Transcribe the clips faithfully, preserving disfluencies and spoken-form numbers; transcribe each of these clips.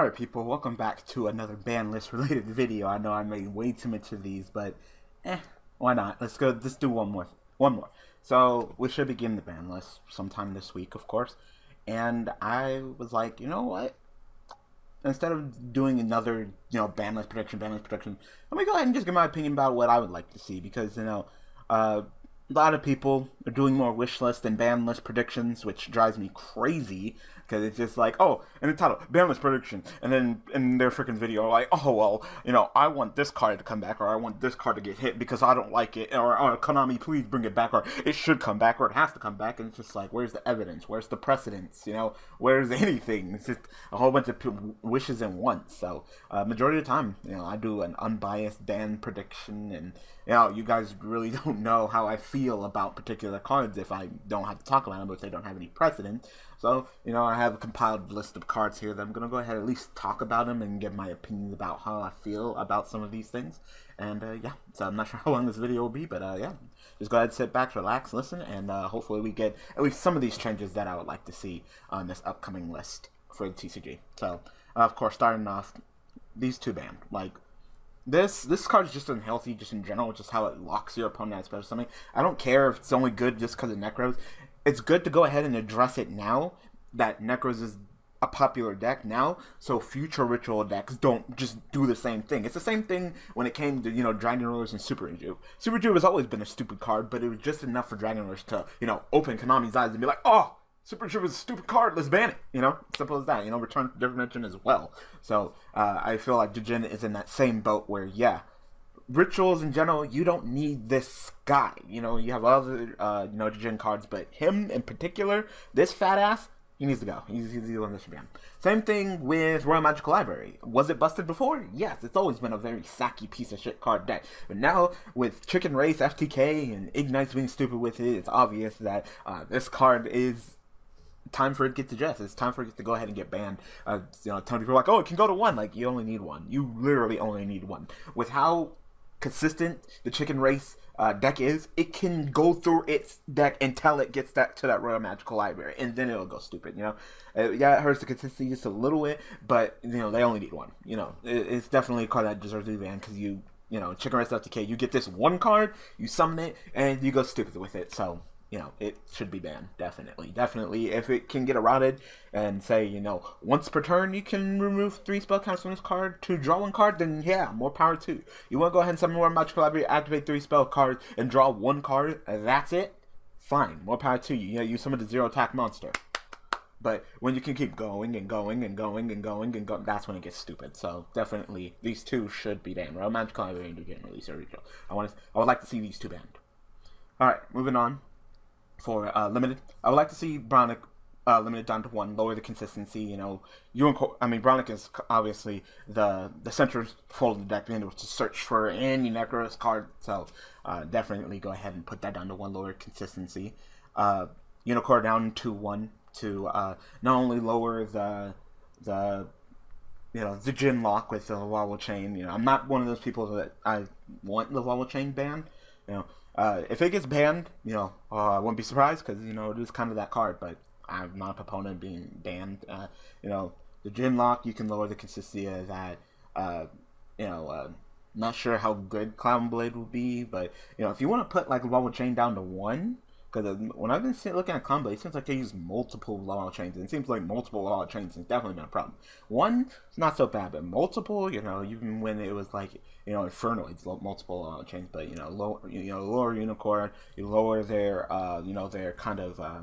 Alright people, welcome back to another ban list related video. I know I made way too much of these, but eh, why not? Let's go, let's do one more. One more. So, we should begin the ban list sometime this week, of course. And I was like, you know what? Instead of doing another, you know, ban list prediction, ban list prediction, let me go ahead and just give my opinion about what I would like to see. Because, you know, uh, a lot of people are doing more wish list than ban list predictions, which drives me crazy. Because it's just like, oh, and the title, ban list prediction, and then in their freaking video, like, oh, well, you know, I want this card to come back, or I want this card to get hit because I don't like it, or, or Konami, please bring it back, or it should come back, or it has to come back, and it's just like, where's the evidence, where's the precedence, you know, where's anything? It's just a whole bunch of wishes and wants. So, uh, majority of the time, you know, I do an unbiased ban prediction, and, you know, you guys really don't know how I feel about particular cards if I don't have to talk about them, but if they don't have any precedent. So, you know, I have a compiled list of cards here that I'm going to go ahead and at least talk about them and give my opinions about how I feel about some of these things. And, uh, yeah, so I'm not sure how long this video will be, but, uh, yeah, just go ahead, sit back, relax, listen, and uh, hopefully we get at least some of these changes that I would like to see on this upcoming list for the T C G. So, uh, of course, starting off, these two banned. Like, This this card is just unhealthy, just in general, just how it locks your opponent out of special something. I don't care if it's only good just because of Necros. It's good to go ahead and address it now that Necros is a popular deck now, so future Ritual decks don't just do the same thing. It's the same thing when it came to, you know, Dragon Rollers and Super Juve. Super Juve has always been a stupid card, but it was just enough for Dragon Rollers to, you know, open Konami's eyes and be like, oh, Super Juve is a stupid card, let's ban it, you know? Simple as that, you know, Return to Dimension as well. So, uh, I feel like Jujin is in that same boat where, yeah, Rituals in general, you don't need this guy. You know, you have other, uh, you know, Jujin cards, but him in particular, this fat ass, he needs to go. He's, he's the one that should be on. Same thing with Royal Magical Library. Was it busted before? Yes, it's always been a very sacky piece of shit card deck. But now, with Chicken Race, F T K, and Ignite's being stupid with it, it's obvious that uh, this card is time for it to get addressed. It's time for it to go ahead and get banned. Uh, you know, a ton of people are like, oh, it can go to one. Like, you only need one. You literally only need one. With how consistent the Chicken Race uh, deck is, it can go through its deck until it gets that to that Royal Magical Library, and then it'll go stupid, you know? Uh, yeah, it hurts the consistency just a little bit, but, you know, they only need one. You know, it, it's definitely a card that deserves to be banned because you, you know, Chicken Race F T K, you get this one card, you summon it, and you go stupid with it, so you know, it should be banned, definitely. Definitely, if it can get eroded and say, you know, once per turn you can remove three spell counts from this card to draw one card, then yeah, more power to. You want to go ahead and summon more Magical Library, activate three spell cards, and draw one card, and that's it? Fine, more power to you. You know, you summon the zero attack monster. But when you can keep going and going and going and going and going, that's when it gets stupid. So definitely, these two should be banned. Royal Magical Library and Jujin release or retail. I want to, I would like to see these two banned. Alright, moving on. For uh, limited, I would like to see Bronic uh, limited down to one, lower the consistency. You know, you and I mean Bronic is obviously the the center fold of the deck, being able to search for any Necros card. So uh, definitely go ahead and put that down to one, lower consistency. Uh, Unicorn down to one to uh, not only lower the the you know the Jin lock with the Lawal Chain. You know, I'm not one of those people that I want the Lawal Chain banned. You know. Uh, if it gets banned, you know, uh, I wouldn't be surprised because, you know, it is kind of that card, but I'm not a proponent of being banned. Uh, you know, the Jin lock, you can lower the consistency of that. Uh, you know, uh, not sure how good Cloudblade will be, but, you know, if you want to put, like, Lawal Chain down to one, because when I've been looking at Cloudblade, it seems like they use multiple Lawal Chains, and it seems like multiple Lawal Chains has definitely been a problem. One, it's not so bad, but multiple, you know, even when it was like, you know, Infernoids, multiple Lawal Chains, but, you know, low, you know, lower Unicorn, you lower their, uh, you know, their kind of uh,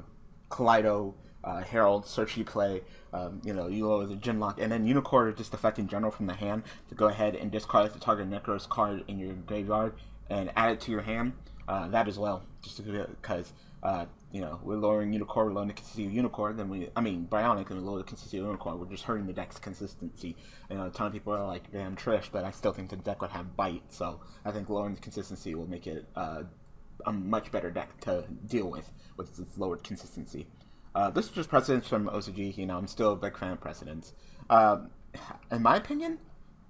Kaleido, uh, Herald, Search You Play, um, you know, you lower the Jin lock, and then Unicorn just affecting general from the hand to go ahead and discard the target Necros card in your graveyard and add it to your hand. Uh, that as well, just because, uh, you know, we're lowering Unicorn, we're lowering the consistency of Unicorn, then we, I mean, Bionic, and we lower the consistency of Unicorn, we're just hurting the deck's consistency. You know, a ton of people are like, damn, Trish, but I still think the deck would have bite, so I think lowering the consistency will make it uh, a much better deck to deal with, with its lowered consistency. Uh, this is just precedence from O C G, you know, I'm still a big fan of precedence. Um, in my opinion,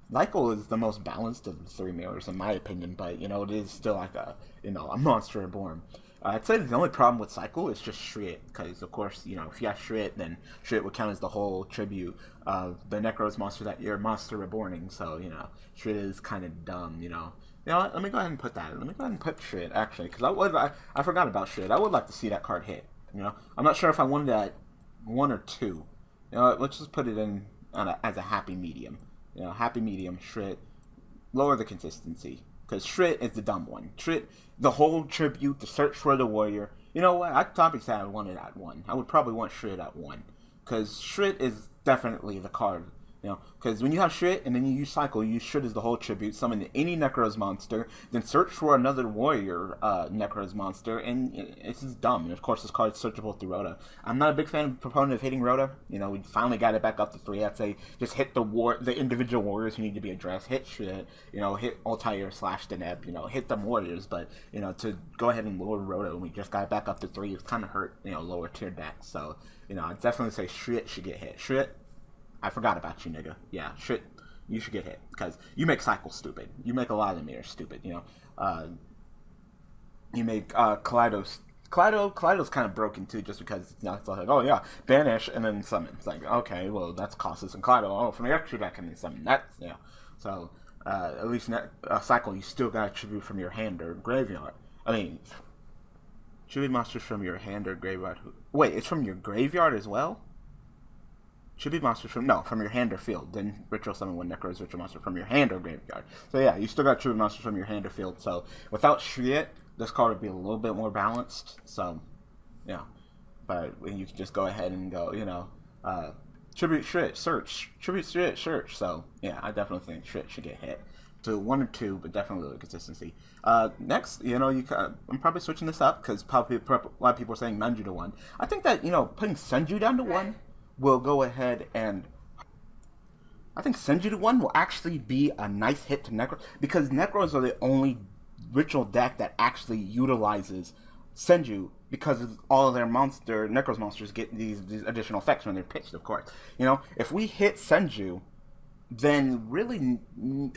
Lyco is the most balanced of the three mirrors, in my opinion, but, you know, it is still like a, you know, a monster reborn. Uh, I'd say the only problem with Cycle is just Shriek, because of course, you know, if you have Shriek, then Shriek would count as the whole tribute of the Necros monster that you're Monster Reborning, so, you know, Shriek is kind of dumb, you know. You know what? Let me go ahead and put that. Let me go ahead and put Shriek, actually, because I, would, I, I forgot about Shriek. I would like to see that card hit, you know. I'm not sure if I wanted that one or two. You know what? Let's just put it in on a, as a happy medium. You know, happy medium, Shriek, lower the consistency. Because Shriek is the dumb one. Shriek, the whole tribute, the search for the warrior. You know what? I'd probably say I wanted at one. I would probably want Shriek at one. Because Shriek is definitely the card. You know, because when you have Shriek and then you use Cycle, you use Shriek as the whole tribute, summon any Necros monster, then search for another warrior uh, Necros monster, and it's just dumb. And of course, this card is searchable through Rota. I'm not a big fan of proponent of hitting Rota. You know, we finally got it back up to three. I'd say just hit the war, the individual warriors who need to be addressed. Hit Shriek, you know, hit Altair slash Deneb, you know, hit them warriors. But you know, to go ahead and lower Rota when we just got it back up to three, it's kind of hurt, you know, lower tier decks. So you know, I definitely say Shriek should get hit. Shriek. I forgot about you, nigga. Yeah, Shriek, you should get hit, because you make Cycle stupid. You make a lot of them here stupid, you know. Uh, you make uh, Kaleidos. Kaleido, Kaleido's kind of broken, too, just because you know, it's like, oh, yeah, banish, and then summon. It's like, okay, well, that's costless, and Kaleido, oh, from the extra deck, and then summon. That's, yeah. So, uh, at least in that uh, Cycle, you still got a tribute from your hand or graveyard. I mean, tribute monsters from your hand or graveyard. Wait, it's from your graveyard as well? Should be monsters from, no, from your hand or field. Then Ritual Summon one Necros Ritual Monster from your hand or graveyard. So yeah, you still got true monsters from your hand or field. So without Shriek, this card would be a little bit more balanced. So, yeah. But you can just go ahead and go, you know, uh, Tribute Shriek, Search. Tribute Shriek, Search. So yeah, I definitely think Shriek should get hit. So one or two, but definitely the consistency. Uh, next, you know, you uh, I'm probably switching this up because probably a lot of people are saying Manju to one. I think that, you know, putting Senju down to one, we'll go ahead and I think Senju to one will actually be a nice hit to Necros, because Necros are the only ritual deck that actually utilizes Senju, because of all of their monster Necros monsters get these, these additional effects when they're pitched, of course. You know, if we hit Senju, then really,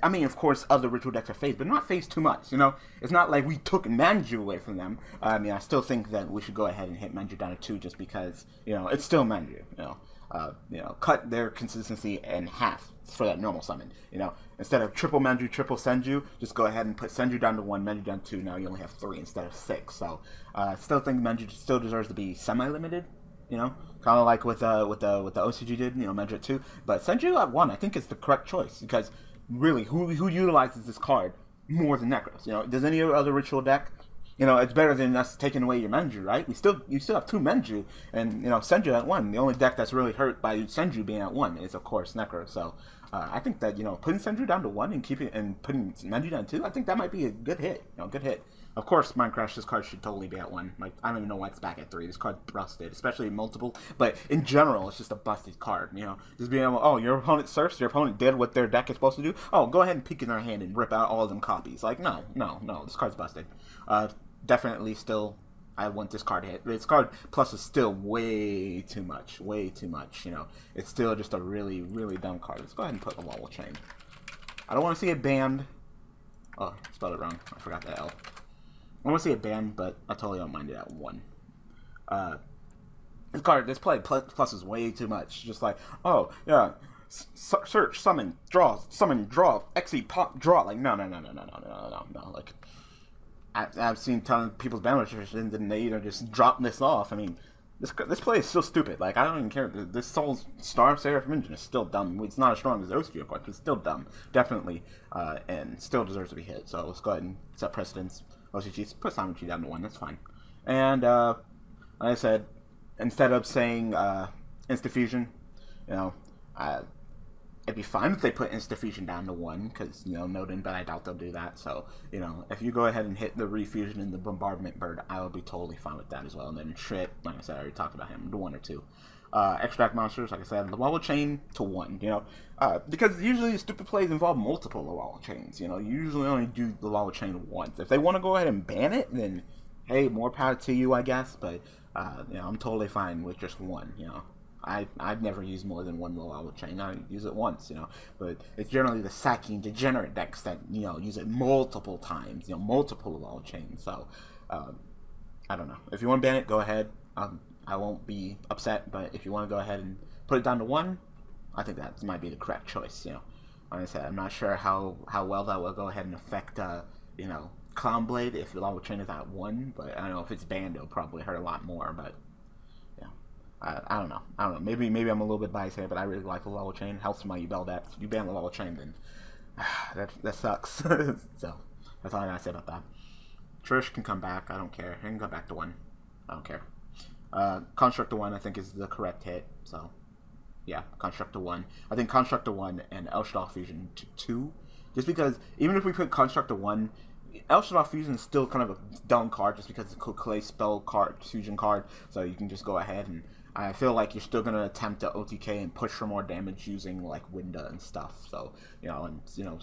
I mean, of course, other ritual decks are phased, but not phased too much, you know? It's not like we took Manju away from them. I mean, I still think that we should go ahead and hit Manju down to two just because, you know, it's still Manju, you know? Uh, you know, cut their consistency in half for that normal summon, you know? Instead of triple Manju, triple Senju, just go ahead and put Senju down to one, Manju down to two, now you only have three instead of six, so I uh, still think Manju still deserves to be semi-limited, you know? Kind of like with uh with the with the O C G did, you know, Manju at two, but Senju at one I think is the correct choice, because really, who who utilizes this card more than Necros? You know, does any other ritual deck? You know, it's better than us taking away your Manju, right? We still you still have two Manju, and you know Senju at one. The only deck that's really hurt by Senju being at one is of course Necros. So uh, I think that you know putting Senju down to one and keeping and putting Manju down to two, I think that might be a good hit. You know, good hit. Of course, Mind Crash, this card should totally be at one. Like, I don't even know why it's back at three. This card's busted, especially multiple. But in general, it's just a busted card, you know? Just being able, oh, your opponent searched, your opponent did what their deck is supposed to do. Oh, go ahead and peek in their hand and rip out all of them copies. Like, no, no, no, this card's busted. Uh, definitely still, I want this card hit. This card plus is still way too much, way too much, you know? It's still just a really, really dumb card. Let's go ahead and put a wall chain. I don't want to see it banned. Oh, I spelled it wrong. I forgot that L. I want to see it banned, but I totally don't mind it at one. Uh, this card, this play plus, plus is way too much. Just like, oh, yeah, S search, summon, draw, summon, draw, X E, pop, draw. Like, no, no, no, no, no, no, no, no, no. Like, I, I've seen tons of people's ban restrictions, and they either just drop this off. I mean, this this play is still stupid. Like, I don't even care. This Soul's Star Seraphim Engine is still dumb. It's not as strong as O C G, of course, but it's still dumb. Definitely, uh, and still deserves to be hit. So let's go ahead and set precedence. O C Gs, put Samachi down to one, that's fine. And, uh, like I said, instead of saying, uh, Instafusion, you know, uh, it'd be fine if they put Instafusion down to one, because, you know, Noden, but I doubt they'll do that, so, you know, if you go ahead and hit the Refusion and the Bombardment Bird, I will be totally fine with that as well. And then Shriek, like I said, I already talked about him, to one or two. Uh, extract monsters, like I said, Lawala Chain to one, you know, uh, because usually stupid plays involve multiple Lawala Chains, you know, you usually only do the Lawala Chain once. If they want to go ahead and ban it, then, hey, more power to you, I guess, but, uh, you know, I'm totally fine with just one, you know. I, I've never used more than one Lawala Chain, I use it once, you know, but it's generally the sacking degenerate decks that, you know, use it multiple times, you know, multiple Lawala Chains, so, um, I don't know. If you want to ban it, go ahead. Um, I won't be upset, but if you want to go ahead and put it down to one, I think that might be the correct choice, you know. Like I said, I'm not sure how, how well that will go ahead and affect, uh, you know, Clownblade if the Lava Train is at one, but I don't know if it's banned, it'll probably hurt a lot more, but, yeah. I, I don't know. I don't know. Maybe maybe I'm a little bit biased here, but I really like the Lava Train. Helps my Ubel that. If you ban the Lava Train, then uh, that, that sucks. So, that's all I gotta say about that. Trish can come back. I don't care. I can go back to one. I don't care. Uh, Construct to one, I think, is the correct hit, so... Yeah, Construct to one. I think Construct to one and Elshadar Fusion to two. Just because, even if we put Construct to one, Elshadar Fusion is still kind of a dumb card just because it's a clay spell card, fusion card. So you can just go ahead and I feel like you're still going to attempt to O T K and push for more damage using like Winda and stuff. So, you know, and, you know,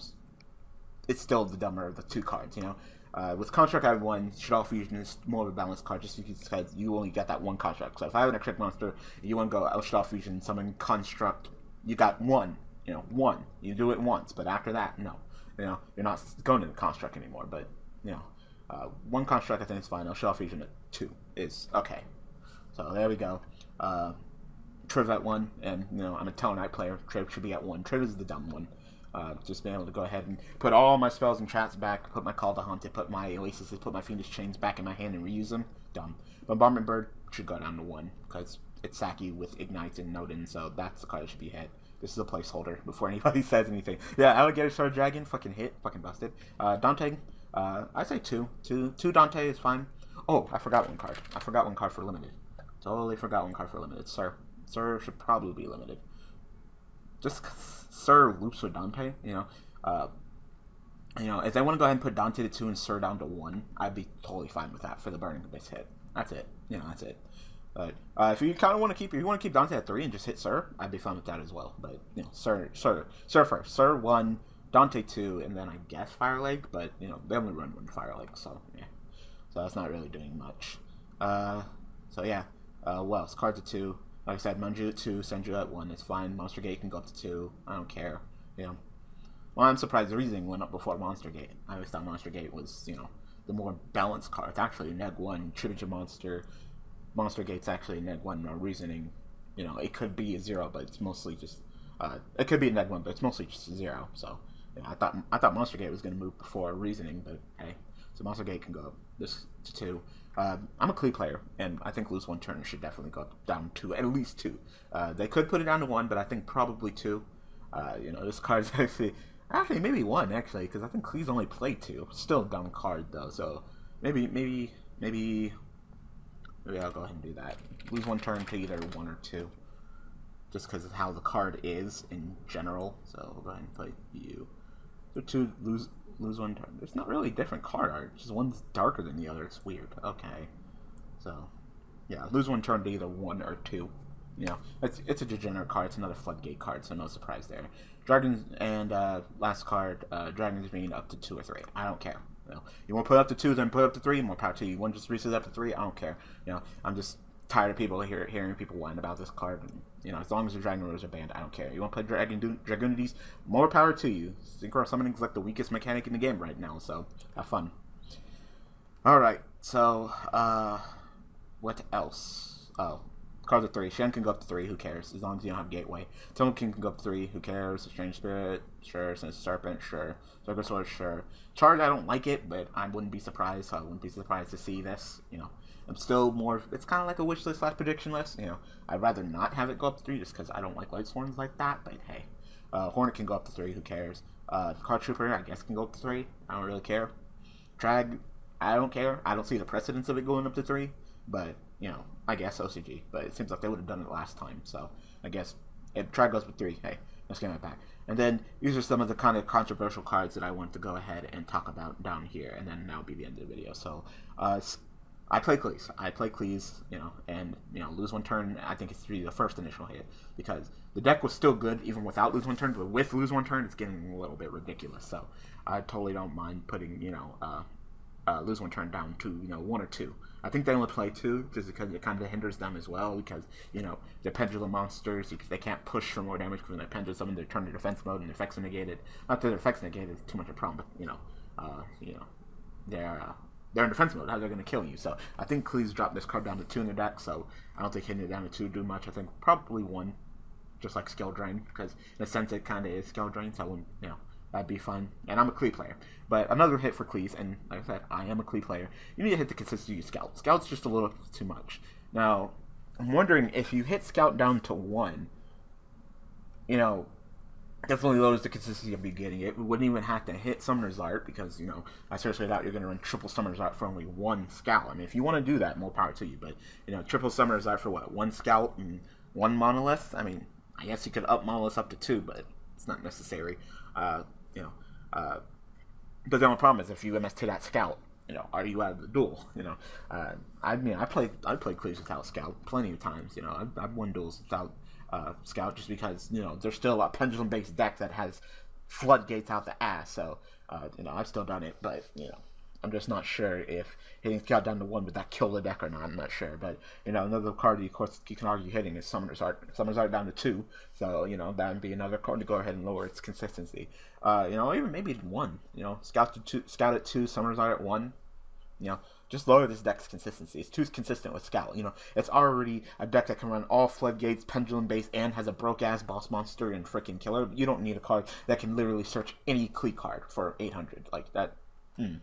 it's still the dumber of the two cards, you know. Uh, with Construct I have one, Elshadar Fusion is more of a balanced card just because you only get that one Construct. So if I have an Electric Monster, you want to go Elshadar Fusion, summon Construct, you got one, you know, one. You do it once, but after that, no. You know, you're not going to the Construct anymore, but, you know, uh, one Construct I think is fine. Elshadar Fusion at two is okay. So there we go. Uh, Triv at one, and, you know, I'm a Tell Knight player. Triv should be at one. Triv is the dumb one. Uh, just being able to go ahead and put all my spells and traps back, put my Call to Hunt, put my Oasis, put my Fiendish Chains back in my hand and reuse them. Dumb. Bombardment Bird should go down to one, because it's Saki with Ignite and Noden, so that's the card that should be hit. This is a placeholder before anybody says anything. Yeah, Alligator Star Dragon, fucking hit, fucking busted. Uh, Dante, uh, I say two. two. Two Dante is fine. Oh, I forgot one card. I forgot one card for Limited. Totally forgot one card for Limited. Sir. Sir should probably be Limited. Just Sir loops with Dante, you know. Uh, you know, if they want to go ahead and put Dante to two and Sir down to one, I'd be totally fine with that for the Burning Abyss hit. That's it. You know, that's it. But uh, if you kind of want to keep, if you want to keep Dante at three and just hit Sir, I'd be fine with that as well. But you know, Sir, Sir, Sir first, Sir one, Dante two, and then I guess Firelake. But you know, they only run one Firelake, so yeah. So that's not really doing much. Uh, so yeah. Uh, what else? Cards at two. Like I said, Manju at two, Senju at one, it's fine. Monster Gate can go up to two, I don't care, you know. Well, I'm surprised Reasoning went up before Monster Gate. I always thought Monster Gate was, you know, the more balanced card. It's actually neg one, Tribute to Monster, Monster Gate's actually neg one, no Reasoning. You know, it could be a zero, but it's mostly just, uh, it could be a neg one, but it's mostly just a zero. So, you know, I thought I thought Monster Gate was going to move before Reasoning, but hey. So Monster Gate can go up this to two. Uh, I'm a Klee player, and I think lose one turn should definitely go down to at least two. Uh, they could put it down to one, but I think probably two. Uh, you know, this card's actually, actually maybe one actually, because I think Klee's only played two. Still a dumb card though, so maybe, maybe, maybe, maybe I'll go ahead and do that. Lose one turn to either one or two, just because of how the card is in general. So we'll go ahead and play you. So two lose. Lose one turn. It's not really different card art. Just one's darker than the other. It's weird. Okay. So, yeah. Lose one turn to either one or two. You know, it's, it's a degenerate card. It's another Floodgate card, so no surprise there. Dragons and uh, last card, uh, Dragon's Bane up to two or three. I don't care. You know, you want to put up to two, then put up to three. More power to you. You want to just reset up to three? I don't care. You know, I'm just tired of people hear, hearing people whine about this card. And, you know, as long as the Dragon Roars are banned, I don't care. You want to play Dragon Dragoonities? More power to you. Synchro Summoning is like the weakest mechanic in the game right now, so have fun. Alright, so, uh, what else? Oh, cards are three. Shen can go up to three, who cares? As long as you don't have Gateway. Tome King can go up to three, who cares? Strange Spirit, sure. Since Serpent, sure. Circle Sword, sure. Charge, I don't like it, but I wouldn't be surprised, so I wouldn't be surprised to see this, you know. I'm still more, it's kind of like a wish list slash prediction list, you know, I'd rather not have it go up to three just because I don't like Lightsworns like that, but hey. Uh, Hornet can go up to three, who cares? Uh, Card Trooper, I guess, can go up to three, I don't really care. Drag, I don't care, I don't see the precedence of it going up to three, but, you know, I guess O C G, but it seems like they would have done it last time, so I guess if Drag goes with three, hey, let's get it back. And then, these are some of the kind of controversial cards that I want to go ahead and talk about down here, and then that'll be the end of the video, so, uh, I play Klees. I play Klees, you know, and, you know, lose one turn, I think it's really the first initial hit, because the deck was still good even without lose one turn, but with lose one turn, it's getting a little bit ridiculous, so I totally don't mind putting, you know, uh, uh, lose one turn down to, you know, one or two. I think they only play two, just because it kind of hinders them as well, because, you know, they're Pendulum Monsters, they can't push for more damage because when they're Pendulum, they're turned to defense mode and their effects are negated. Not that their effects negated is too much of a problem, but, you know, uh, you know, they're, uh, they're in defense mode. How they're going to kill you. So I think Cleaves dropped this card down to two in their deck. So I don't think hitting it down to two do much. I think probably one, just like Skill Drain, because in a sense it kind of is Skill Drain. So I wouldn't, you know, that'd be fun. And I'm a Clee player. But another hit for Cleaves, and like I said, I am a Clee player. You need to hit the consistency of Scout. Scout's just a little too much. Now, I'm wondering if you hit Scout down to one, you know, definitely lowers the consistency of you getting it. We wouldn't even have to hit Summoner's Art because, you know, I seriously doubt you're going to run triple Summoner's Art for only one Scout. I mean, if you want to do that, more power to you. But, you know, triple Summoner's Art for what? One Scout and one Monolith? I mean, I guess you could up Monolith up to two, but it's not necessary. Uh, you know, uh, but the only problem is if you M S to that Scout, you know, are you out of the duel? You know, uh, I mean, I played I played Cleaves without Scout plenty of times. You know, I've, I've won duels without uh, Scout just because, you know, there's still a pendulum-based deck that has floodgates out the ass. So, uh, you know, I've still done it, but, you know, I'm just not sure if hitting Scout down to one would that kill the deck or not. I'm not sure, but, you know, another card, of course, you can argue hitting is Summoner's Art. Summoner's Art down to two, so, you know, that would be another card to go ahead and lower its consistency. Uh, you know, even maybe one. You know, Scout to two, Scout at two, Summoner's Art at one. You know, just lower this deck's consistency. It's too consistent with Scout. You know, it's already a deck that can run all floodgates, pendulum based, and has a broke ass boss monster and freaking killer. You don't need a card that can literally search any Klee card for eight hundred like that. Hmm.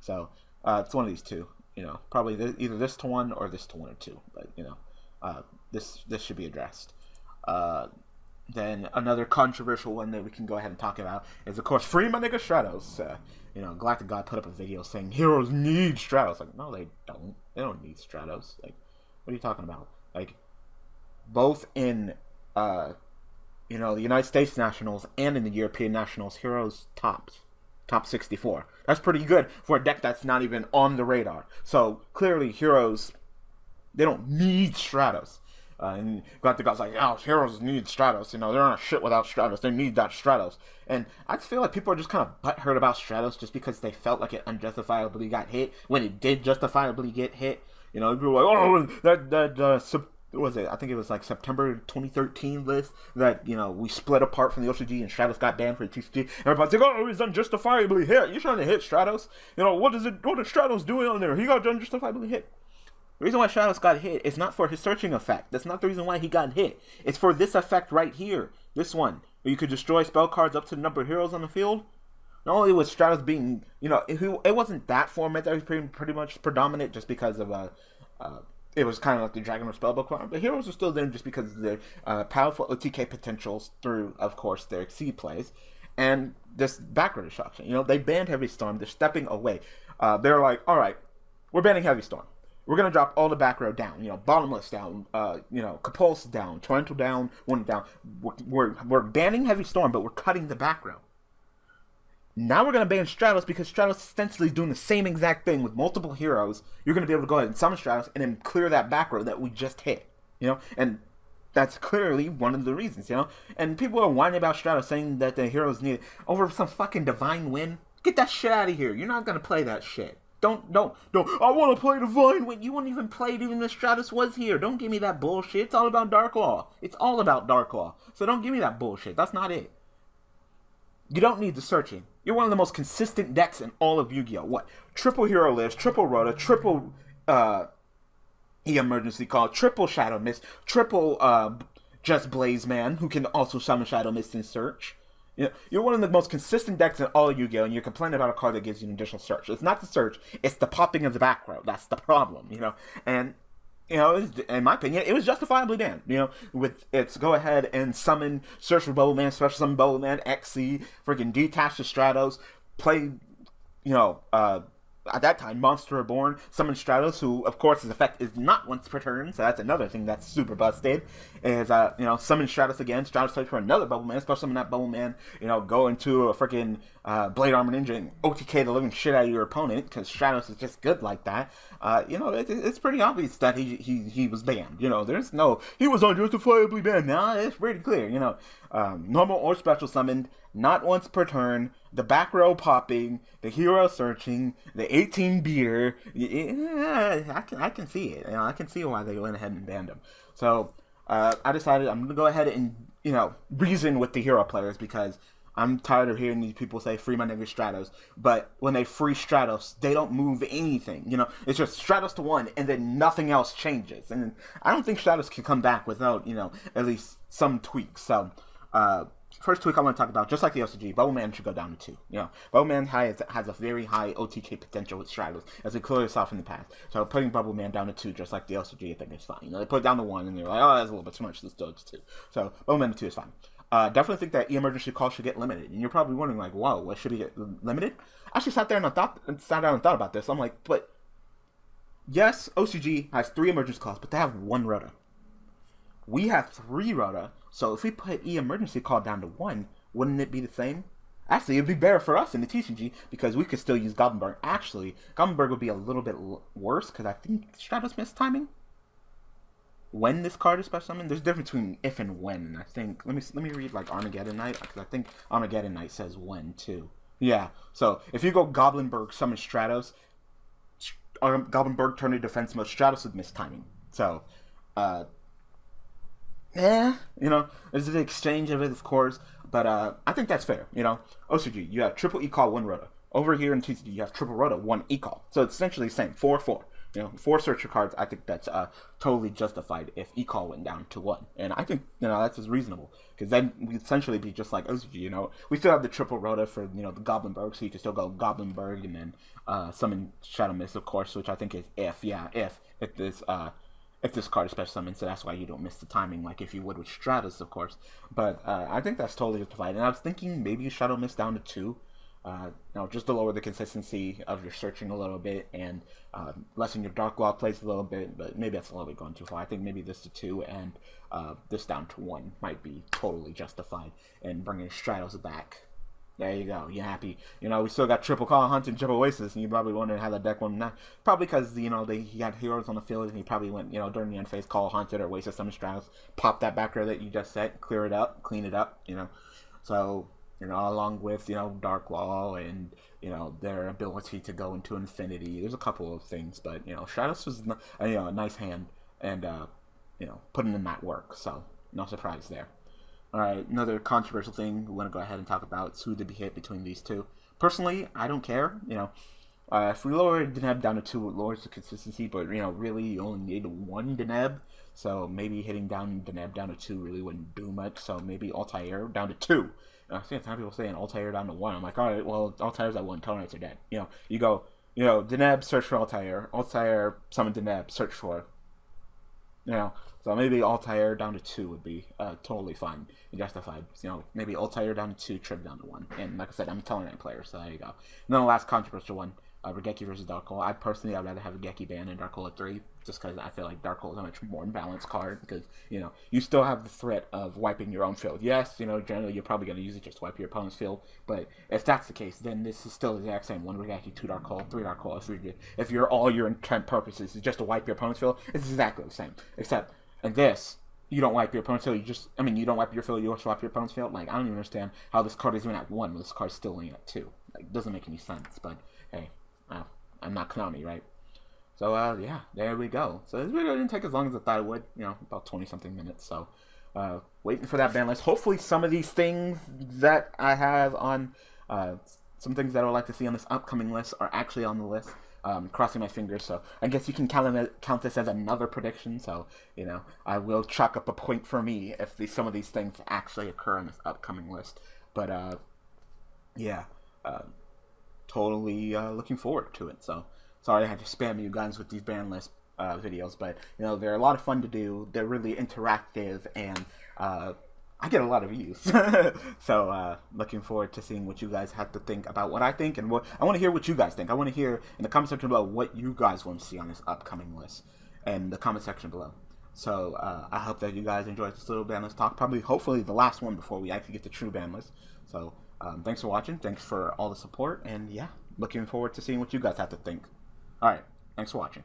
So, uh, it's one of these two, you know, probably th either this to one or this to one or two, but, you know, uh, this this should be addressed. Uh, then another controversial one that we can go ahead and talk about is, of course, free my nigga Stratos. Uh, you know, Galactic God put up a video saying heroes need Stratos. Like, no, they don't. They don't need Stratos. Like, what are you talking about? Like, both in, uh, you know, the United States Nationals and in the European Nationals, heroes topped. Top sixty-four. That's pretty good for a deck that's not even on the radar. So clearly, heroes, they don't need Stratos. Uh, and Galactic God's like, oh, heroes need Stratos. You know, they're on a shit without Stratos. They need that Stratos. And I just feel like people are just kind of butthurt about Stratos just because they felt like it unjustifiably got hit when it did justifiably get hit. You know, people were like, oh, that that uh, sub What was it? I think it was like September twenty thirteen list that, you know, we split apart from the O C G and Stratos got banned for the T C G. Everybody's like, oh, he's unjustifiably hit. You're trying to hit Stratos? You know, what is it? What is Stratos doing on there? He got unjustifiably hit. The reason why Stratos got hit is not for his searching effect. That's not the reason why he got hit. It's for this effect right here. This one. Where you could destroy spell cards up to the number of heroes on the field. Not only was Stratos being, you know, it, it wasn't that format that was pretty, pretty much predominant just because of, uh, uh, it was kind of like the Dragon Lore Spellbook one, but heroes are still there just because of their uh, powerful O T K potentials through, of course, their X C plays, and this backward destruction. You know, they banned Heavy Storm. They're stepping away. Uh, they're like, all right, we're banning Heavy Storm. We're going to drop all the back row down, you know, Bottomless down, uh, you know, Compulse down, Torrential down, Wounded down. We're, we're, we're banning Heavy Storm, but we're cutting the back row. Now we're going to ban Stratos because Stratos is essentially doing the same exact thing with multiple heroes. You're going to be able to go ahead and summon Stratos and then clear that back row that we just hit, you know? And that's clearly one of the reasons, you know? And people are whining about Stratos saying that the heroes need it over some fucking Divine Win. Get that shit out of here. You're not going to play that shit. Don't, don't, don't. I want to play Divine Win. You wouldn't even play it even if Stratos was here. Don't give me that bullshit. It's all about Dark Law. It's all about Dark Law. So don't give me that bullshit. That's not it. You don't need the searching. You're one of the most consistent decks in all of Yu-Gi-Oh! What? Triple Hero Lives, triple Rota, triple uh, E-Emergency Call, triple Shadow Mist, triple uh, Just Blaze Man, who can also summon Shadow Mist and search. You know, you're one of the most consistent decks in all of Yu-Gi-Oh! And you're complaining about a card that gives you an additional search. It's not the search, it's the popping of the back row. That's the problem, you know? And, you know, it was, in my opinion, it was justifiably banned. You know, with its go ahead and summon, search for Bubble Man, special summon Bubble Man, X C, freaking detach the Stratos, play, you know, uh, at that time, Monster Reborn, summon Stratos, who, of course, his effect is not once per turn, so that's another thing that's super busted, is, uh, you know, summon Stratos again, Stratos search for another Bubble Man, special summon that Bubble Man, you know, go into a freaking uh, Blade Armor Ninja and O T K the living shit out of your opponent, because Stratos is just good like that. Uh, you know, it, it's pretty obvious that he, he he was banned, you know, there's no, he was unjustifiably banned, nah, it's pretty clear, you know, um, normal or special summoned, not once per turn, the back row popping, the hero searching, the eighteen beater, yeah, I can, I can see it, you know, I can see why they went ahead and banned him, so, uh, I decided I'm gonna go ahead and, you know, reason with the hero players, because I'm tired of hearing these people say, free my nigga Stratos. But when they free Stratos, they don't move anything. You know, it's just Stratos to one, and then nothing else changes. And I don't think Stratos can come back without, you know, at least some tweaks. So, uh, first tweak I want to talk about, just like the L C G, Bowman should go down to two. You know, Bowman has, has a very high O T K potential with Stratos, as we clearly saw from the past. So putting Bowman down to two, just like the L C G, I think is fine. You know, they put it down to one, and they're like, oh, that's a little bit too much, let's go to two. So Bowman to two is fine. Uh, definitely think that emergency calls should get limited. And you're probably wondering, like, whoa, what should we get limited? I actually sat there and I thought, sat down and thought about this. I'm like, but yes, O C G has three emergency calls, but they have one rota. We have three rota, so if we put e-emergency call down to one, wouldn't it be the same? Actually, it'd be better for us in the T C G because we could still use Goblinberg. Actually, Goblinberg would be a little bit worse because I think Stratos missed timing. When this card is special summoned, there's a difference between if and when. I think let me let me read like Armageddon Knight because I think Armageddon Knight says when too. Yeah, so if you go Goblinberg summon Stratos, um, Goblinberg turn to defense mode, Stratos would miss timing. So, uh, yeah, you know, there's the exchange of it, of course, but uh, I think that's fair. You know, O C G you have triple E call one rota. Over here in T C G you have triple rota one E call. So it's essentially the same four four. You know, four searcher cards, I think that's uh, totally justified if E-Call went down to one. And I think, you know, that's just reasonable. Because then we'd essentially be just like O C G, you know. We still have the triple rota for, you know, the Goblinberg, so you can still go Goblinberg and then uh, summon Shadow Mist, of course, which I think is if, yeah, if, if this, uh, if this card is special summoned. So that's why you don't miss the timing like if you would with Stratos, of course. But uh, I think that's totally justified. And I was thinking maybe Shadow Mist down to two. Uh, now, just to lower the consistency of your searching a little bit and uh, lessen your Dark Law plays a little bit, but maybe that's a little bit going too far. I think maybe this to two and uh, this down to one might be totally justified and bringing Stratos back. There you go. You happy? You know, we still got Triple Call Hunt and Triple Oasis, and you probably wondering how that deck went. Not probably because you know they he had heroes on the field, and he probably went you know during the end phase Call Hunted or Oasis summon Stratos, pop that back row that you just set, clear it up, clean it up. You know, so. You know, along with, you know, Dark Law and, you know, their ability to go into infinity. There's a couple of things, but, you know, Stratos was, you know, a nice hand and, uh, you know, putting in that work. So, no surprise there. All right, another controversial thing we want to go ahead and talk about is who did be hit between these two. Personally, I don't care, you know. Uh, if we lower Deneb down to two, it lowers the consistency, but, you know, really you only need one Deneb. So, maybe hitting down Deneb down to two really wouldn't do much. So, maybe Altair down to two. I see a ton of people saying Altair down to one. I'm like, all right, well, Altair's at one. Tell Knights are dead. You know, you go, you know, Deneb, search for Altair. Altair, summon Deneb, search for. You know, so maybe Altair down to two would be uh, totally fine and justified. You know, maybe Altair down to two, Trib down to one. And like I said, I'm a Teller Knight player, so there you go. And then the last controversial one, uh, Regeki versus Darkhold. I personally, I'd rather have Regeki banned and Darkhold at three, just because I feel like Darkhold is a much more balanced card, because, you know, you still have the threat of wiping your own field. Yes, you know, generally you're probably going to use it just to wipe your opponent's field, but if that's the case, then this is still the exact same. One Regeki, two Darkhold, three Darkhold. If, if you're all your intent purposes is just to wipe your opponent's field, it's exactly the same. Except, in this, you don't wipe your opponent's field, you just, I mean, you don't wipe your field, you just wipe your opponent's field. Like, I don't even understand how this card is even at one, when this card's still only at two. Like, doesn't make any sense, but, hey, uh, I'm not Konami, right? So, uh, yeah, there we go. So, this video didn't take as long as I thought it would. You know, about twenty-something minutes. So, uh, waiting for that ban list. Hopefully, some of these things that I have on, uh, some things that I would like to see on this upcoming list are actually on the list. Um, crossing my fingers. So, I guess you can count, them, count this as another prediction. So, you know, I will chalk up a point for me if these, some of these things actually occur on this upcoming list. But, uh, yeah, uh, totally uh, looking forward to it. So, sorry I had to spam you guys with these ban list uh, videos, but, you know, they're a lot of fun to do. They're really interactive, and uh, I get a lot of views. So, uh, looking forward to seeing what you guys have to think about what I think, and what I want to hear what you guys think. I want to hear in the comment section below what you guys want to see on this upcoming list, and the comment section below. So, uh, I hope that you guys enjoyed this little ban list talk. Probably, hopefully, the last one before we actually get the true ban list. So, um, thanks for watching. Thanks for all the support, and, yeah, looking forward to seeing what you guys have to think. All right, thanks for watching.